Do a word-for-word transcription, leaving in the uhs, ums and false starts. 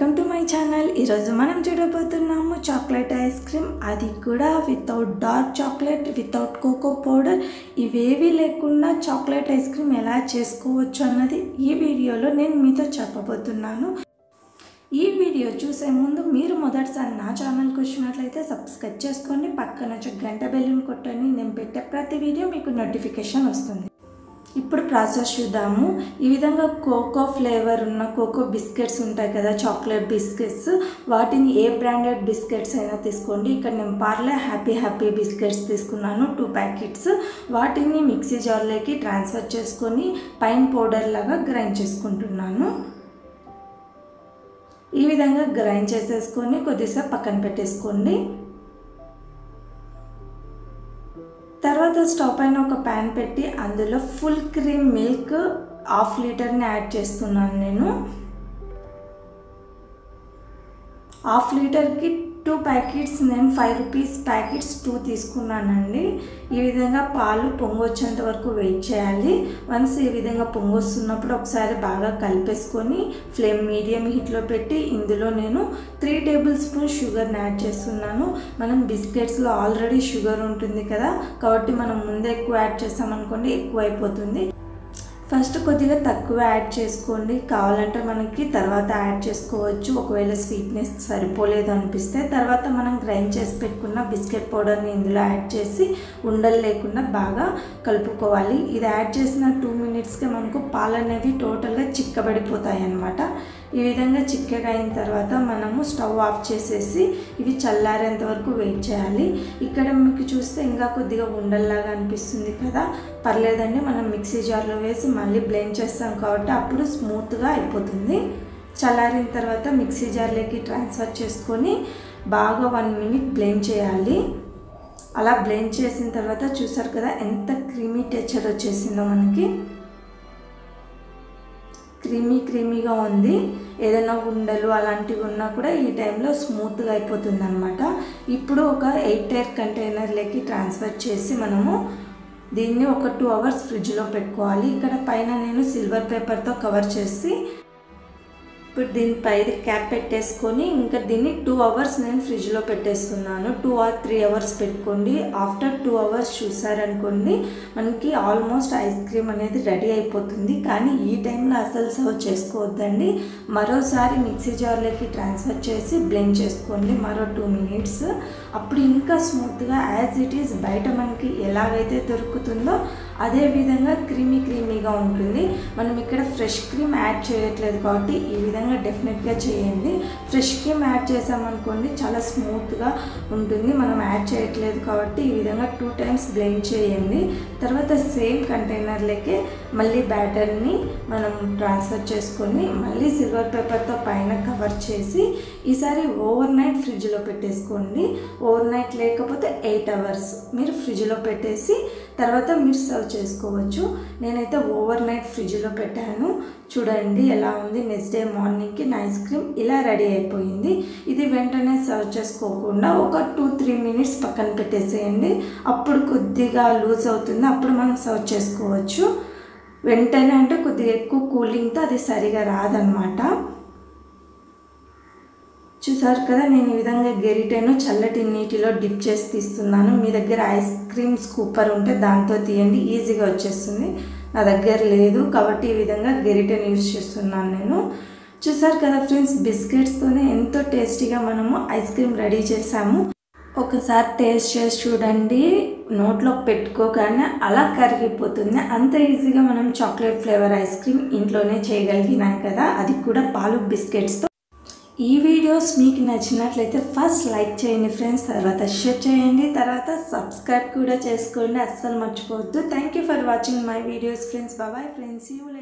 Welcome to my channel मन चूडबोतुन्नामु chocolate ice cream अदी कूडा without dark chocolate without cocoa powder इवेवी लेकुंडा चॉकलेट आइस क्रीम एला चेसुकोवच्चु अन्नदी ई वीडियोलो नेनु मीतो चेप्पबोतुन्नानु। ఈ వీడియో చూసే ముందు మీరు మొదటిసారి నా ఛానల్కి వచ్చినట్లయితే సబ్స్క్రైబ్ చేసుకోండి, పక్కన వచ్చే గంట బెల్ని కొట్టండి, నేను పెట్టే ప్రతి వీడియో మీకు నోటిఫికేషన్ వస్తుంది। ఇప్పుడు ప్రాసెస్ చూద్దాము। ఈ విధంగా కోకో ఫ్లేవర్ ఉన్న కోకో బిస్కెట్స్ ఉంటాయి కదా, చాక్లెట్ బిస్కెట్స్, వాటిని ఏ బ్రాండెడ్ బిస్కెట్స్ అయినా తీసుకోండి। ఇక్కడ నేను పార్లే హ్యాపీ హ్యాపీ బిస్కెట్స్ తీసుకున్నాను, టూ ప్యాకెట్స్। వాటిని మిక్సీ జార్లోకి ట్రాన్స్ఫర్ చేసుకొని పైన్ పౌడర్ లాగా గ్రైండ్ చేసుకుంటున్నాను। ఈ విధంగా గ్రైండ్ చేసేసుకొని కొద్దిసేపు పక్కన పెట్టేసుకోండి। తర్వాత స్టవ్ పైన ఒక ప్యాన్ పెట్టి అందులో ఫుల్ క్రీమ్ మిల్క్ హాఫ్ లీటర్ని యాడ్ చేస్తున్నాను। నేను హాఫ్ లీటర్కి టూ ప్యాకెట్స్, నేను ఫైవ్ రూపీస్ ప్యాకెట్స్ టూ తీసుకున్నానండి। ఈ విధంగా పాలు పొంగొచ్చేంత వరకు వెయిట్ చేయాలి। వన్స్ ఈ విధంగా పొంగొస్తున్నప్పుడు ఒకసారి బాగా కలిపేసుకొని ఫ్లేమ్ మీడియం హీట్లో పెట్టి ఇందులో నేను త్రీ టేబుల్ స్పూన్ షుగర్ని యాడ్ చేస్తున్నాను। మనం బిస్కెట్స్లో ఆల్రెడీ షుగర్ ఉంటుంది కదా, కాబట్టి మనం ముందే ఎక్కువ యాడ్ చేసామనుకోండి ఎక్కువ అయిపోతుంది। ఫస్ట్ కొద్దిగా తక్కువ యాడ్ చేసుకోండి, కావాలంటే మనకి తర్వాత యాడ్ చేసుకోవచ్చు ఒకవేళ స్వీట్నెస్ సరిపోలేదు అనిపిస్తే। తర్వాత మనం గ్రైండ్ చేసి పెట్టుకున్న బిస్కెట్ పౌడర్ని ఇందులో యాడ్ చేసి ఉండలు లేకుండా బాగా కలుపుకోవాలి। ఇది యాడ్ చేసిన టూ మినిట్స్కే మనకు పాలు అనేవి టోటల్గా చిక్కబడిపోతాయి అన్నమాట। ఈ విధంగా చిక్కగా అయిన తర్వాత మనము స్టవ్ ఆఫ్ చేసేసి ఇవి చల్లారేంత వరకు వెయిట్ చేయాలి। ఇక్కడ మీకు చూస్తే ఇంకా కొద్దిగా ఉండల్లాగా అనిపిస్తుంది కదా, పర్లేదండి, మనం మిక్సీ జార్లో వేసి మళ్ళీ బ్లెండ్ చేస్తాం కాబట్టి అప్పుడు స్మూత్గా అయిపోతుంది। చల్లారిన తర్వాత మిక్సీ జార్లోకి ట్రాన్స్ఫర్ చేసుకొని బాగా వన్ మినిట్ బ్లెండ్ చేయాలి। అలా బ్లెండ్ చేసిన తర్వాత చూసారు కదా ఎంత క్రీమీ టెక్చర్ వచ్చేసిందో, మనకి క్రీమీ క్రీమీగా ఉంది। ఏదైనా ఉండలు అలాంటివి ఉన్నా కూడా ఈ టైంలో స్మూత్గా అయిపోతుంది అనమాట। ఇప్పుడు ఒక ఎయిట్ ఎయిర్ కంటైనర్లోకి ట్రాన్స్ఫర్ చేసి మనము దీన్ని ఒక టూ అవర్స్ ఫ్రిడ్జ్లో పెట్టుకోవాలి। ఇక్కడ పైన నేను సిల్వర్ పేపర్తో కవర్ చేసి ఇప్పుడు దీనిపై క్యాప్ పెట్టేసుకొని ఇంకా దీన్ని టూ అవర్స్ నేను ఫ్రిడ్జ్లో పెట్టేస్తున్నాను। టూ ఆర్ త్రీ అవర్స్ పెట్టుకోండి। ఆఫ్టర్ టూ అవర్స్ చూసారనుకోండి మనకి ఆల్మోస్ట్ ఐస్ క్రీమ్ అనేది రెడీ అయిపోతుంది। కానీ ఈ టైంలో అసలు సర్వ్ చేసుకోవద్దండి, మరోసారి మిక్సీ జార్లోకి ట్రాన్స్ఫర్ చేసి బ్లెండ్ చేసుకోండి మరో టూ మినిట్స్ అప్పుడు ఇంకా స్మూత్గా యాజ్ ఇట్ ఈస్ బయట మనకి ఎలాగైతే దొరుకుతుందో అదే విధంగా క్రీమీ క్రీమీగా ఉంటుంది। మనం ఇక్కడ ఫ్రెష్ క్రీమ్ యాడ్ చేయట్లేదు కాబట్టి ఈ విధంగా డెఫినెట్గా చేయండి। ఫ్రెష్ క్రీమ్ యాడ్ చేసామనుకోండి చాలా స్మూత్గా ఉంటుంది, మనం యాడ్ చేయట్లేదు కాబట్టి ఈ విధంగా టూ టైమ్స్ బ్లెండ్ చేయండి। తర్వాత సేమ్ కంటైనర్లకే మళ్ళీ బ్యాటర్ని మనం ట్రాన్స్ఫర్ చేసుకొని మళ్ళీ సిల్వర్ పేపర్తో పైన కవర్ చేసి ఈసారి ఓవర్ నైట్ ఫ్రిడ్జ్లో పెట్టేసుకోండి। ఓవర్ నైట్ లేకపోతే ఎయిట్ అవర్స్ మీరు ఫ్రిడ్జ్లో పెట్టేసి తర్వాత మీరు సర్వ్ చేసుకోవచ్చు। నేనైతే ఓవర్ నైట్ ఫ్రిడ్జ్లో పెట్టాను, చూడండి ఎలా ఉంది। నెక్స్ట్ డే మార్నింగ్కి నా ఐస్ క్రీమ్ ఇలా రెడీ అయిపోయింది। ఇది వెంటనే సర్వ్ చేసుకోకుండా ఒక టూ త్రీ మినిట్స్ పక్కన పెట్టేసేయండి, అప్పుడు కొద్దిగా లూజ్ అవుతుంది, అప్పుడు మనం సర్వ్ చేసుకోవచ్చు। వెంటనే అంటే కొద్దిగా ఎక్కువ కూలింగ్తో అది సరిగా రాదనమాట। చూసారు కదా నేను ఈ విధంగా గెరిటెను చల్లటి నీటిలో డిప్ చేసి తీస్తున్నాను। మీ దగ్గర ఐస్ క్రీమ్ స్కూపర్ ఉంటే దాంతో తీయండి, ఈజీగా వచ్చేస్తుంది। నా దగ్గర లేదు కాబట్టి ఈ విధంగా గెరిటెను యూజ్ చేస్తున్నాను నేను। చూసారు కదా ఫ్రెండ్స్, బిస్కెట్స్తోనే ఎంతో టేస్టీగా మనము ఐస్ క్రీమ్ రెడీ చేసాము। ఒకసారి టేస్ట్ చేసి చూడండి, నోట్లో పెట్టుకోగానే అలా కరిగిపోతుంది। అంత ఈజీగా మనం చాక్లెట్ ఫ్లేవర్ ఐస్ క్రీమ్ ఇంట్లోనే చేయగలిగినాం కదా, అది కూడా పాలు బిస్కెట్స్తో। ఈ వీడియోస్ మీకు నచ్చినట్లయితే ఫస్ట్ లైక్ చేయండి ఫ్రెండ్స్, తర్వాత షేర్ చేయండి, తర్వాత సబ్స్క్రైబ్ కూడా చేసుకోండి, అస్సలు మర్చిపోవద్దు। Thank you for watching my videos friends, bye friends, you like